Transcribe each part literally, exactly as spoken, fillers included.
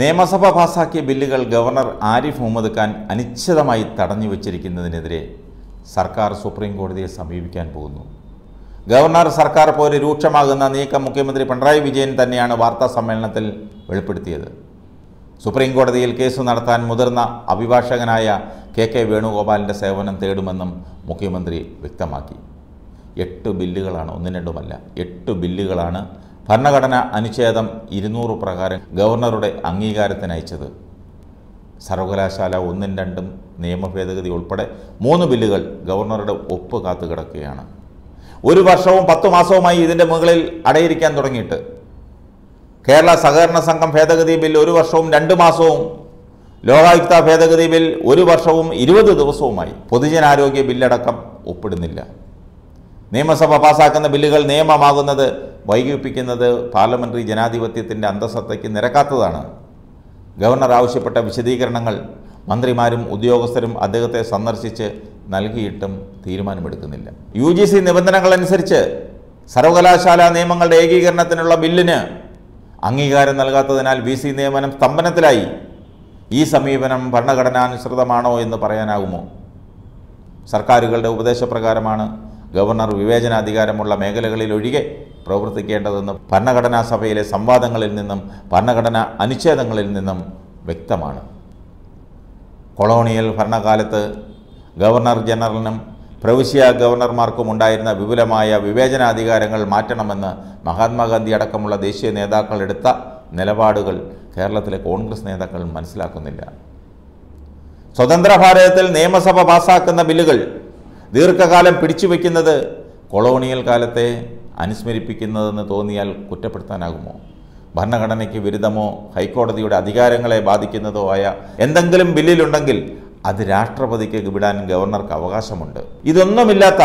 നിയമസഭ പാസാക്കിയ ബില്ലുകൾ ഗവർണർ ആരിഫ് മുഹമ്മദ് ഖാൻ അനിശ്ചിതമായി തടഞ്ഞു വച്ചിരിക്കുന്നതിനെതിരെ സർക്കാർ സുപ്രീം കോടതിയെ സമീപിക്കാൻ പോകുന്നു. ഗവർണർ സർക്കാർ പോലെ രൂക്ഷമാകുന്ന നീക്കം മുഖ്യമന്ത്രി പിണറായി വിജയൻ തന്നെയാണ് വാർത്താ സമ്മേളനത്തിൽ വെളിപ്പെടുത്തിയത്. സുപ്രീം കോടതിയിൽ കേസ് നടത്താൻ മുതിർന്ന അഭിഭാഷകനായ കെ കെ വേണുഗോപാലിൻ്റെ സേവനം തേടുമെന്നും മുഖ്യമന്ത്രി വ്യക്തമാക്കി. എട്ട് ബില്ലുകളാണ്, ഒന്നും രണ്ടുമല്ല, എട്ട് ബില്ലുകളാണ് ഭരണഘടന അനുച്ഛേദം ഇരുന്നൂറ് പ്രകാരം ഗവർണറുടെ അംഗീകാരത്തിനയച്ചത്. സർവകലാശാല ഒന്നും രണ്ടും നിയമ ഭേദഗതി ഉൾപ്പെടെ മൂന്ന് ബില്ലുകൾ ഗവർണറുടെ ഒപ്പ് കാത്തു കിടക്കുകയാണ്. ഒരു വർഷവും പത്തു മാസവുമായി ഇതിൻ്റെ മുകളിൽ അടയിരിക്കാൻ തുടങ്ങിയിട്ട് കേരള സഹകരണ സംഘം ഭേദഗതി ബിൽ ഒരു വർഷവും രണ്ട് മാസവും, ലോകായുക്ത ഭേദഗതി ബിൽ ഒരു വർഷവും ഇരുപത് ദിവസവുമായി, പൊതുജനാരോഗ്യ ബില്ലടക്കം ഒപ്പിടുന്നില്ല. നിയമസഭ പാസാക്കുന്ന ബില്ലുകൾ നിയമമാകുന്നത് വൈകിപ്പിക്കുന്നത് പാർലമെൻ്ററി ജനാധിപത്യത്തിൻ്റെ അന്തസത്തയ്ക്ക് നിരക്കാത്തതാണ്. ഗവർണർ ആവശ്യപ്പെട്ട വിശദീകരണങ്ങൾ മന്ത്രിമാരും ഉദ്യോഗസ്ഥരും അദ്ദേഹത്തെ സന്ദർശിച്ച് നൽകിയിട്ടും തീരുമാനമെടുക്കുന്നില്ല. യു ജി സി നിബന്ധനകളനുസരിച്ച് സർവകലാശാല നിയമങ്ങളുടെ ഏകീകരണത്തിനുള്ള ബില്ലിന് അംഗീകാരം നൽകാത്തതിനാൽ വി സി നിയമനം സ്തംഭനത്തിലായി. ഈ സമീപനം ഭരണഘടനാനുസൃതമാണോ എന്ന് പറയാനാകുമോ? സർക്കാരുകളുടെ ഉപദേശപ്രകാരമാണ് ഗവർണർ വിവേചനാധികാരമുള്ള മേഖലകളിൽ ഒഴികെ പ്രവർത്തിക്കേണ്ടതെന്ന് ഭരണഘടനാ സഭയിലെ സംവാദങ്ങളിൽ നിന്നും ഭരണഘടനാ അനുച്ഛേദങ്ങളിൽ നിന്നും വ്യക്തമാണ്. കൊളോണിയൽ ഭരണകാലത്ത് ഗവർണർ ജനറലിനും പ്രവിശ്യ ഗവർണർമാർക്കും ഉണ്ടായിരുന്ന വിപുലമായ വിവേചനാധികാരങ്ങൾ മാറ്റണമെന്ന് മഹാത്മാഗാന്ധി അടക്കമുള്ള ദേശീയ നേതാക്കൾ എടുത്ത നിലപാടുകൾ കേരളത്തിലെ കോൺഗ്രസ് നേതാക്കൾ മനസ്സിലാക്കുന്നില്ല. സ്വതന്ത്ര ഭാരതത്തിൽ നിയമസഭ പാസാക്കുന്ന ബില്ലുകൾ ദീർഘകാലം പിടിച്ചുവെക്കുന്നത് കൊളോണിയൽ കാലത്തെ അനുസ്മരിപ്പിക്കുന്നതെന്ന് തോന്നിയാൽ കുറ്റപ്പെടുത്താനാകുമോ? ഭരണഘടനയ്ക്ക് വിരുദ്ധമോ ഹൈക്കോടതിയുടെ അധികാരങ്ങളെ ബാധിക്കുന്നതോ ആയ എന്തെങ്കിലും ബില്ലിലുണ്ടെങ്കിൽ അത് രാഷ്ട്രപതിക്ക് വിടാൻ ഗവർണർക്ക് അവകാശമുണ്ട്. ഇതൊന്നുമില്ലാത്ത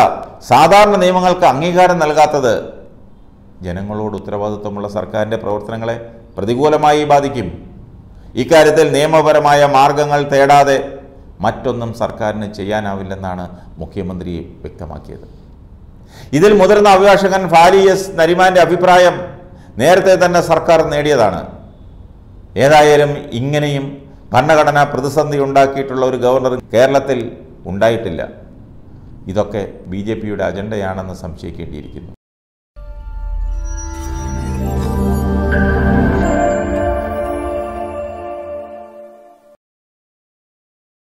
സാധാരണ നിയമങ്ങൾക്ക് അംഗീകാരം നൽകാത്തത് ജനങ്ങളോട് ഉത്തരവാദിത്വമുള്ള സർക്കാരിൻ്റെ പ്രവർത്തനങ്ങളെ പ്രതികൂലമായി ബാധിക്കും. ഇക്കാര്യത്തിൽ നിയമപരമായ മാർഗങ്ങൾ തേടാതെ മറ്റൊന്നും സർക്കാരിന് ചെയ്യാനാവില്ലെന്നാണ് മുഖ്യമന്ത്രി വ്യക്തമാക്കിയത്. ഇതിൽ മുതിർന്ന അഭിഭാഷകൻ ഫാലി എസ് നരിമാൻ്റെ അഭിപ്രായം നേരത്തെ തന്നെ സർക്കാർ നേടിയതാണ്. ഏതായാലും ഇങ്ങനെയും ഭരണഘടനാ പ്രതിസന്ധി ഉണ്ടാക്കിയിട്ടുള്ള ഒരു ഗവർണർ കേരളത്തിൽ ഉണ്ടായിട്ടില്ല. ഇതൊക്കെ ബി ജെ പിയുടെ അജണ്ടയാണെന്ന് സംശയിക്കേണ്ടിയിരിക്കുന്നു.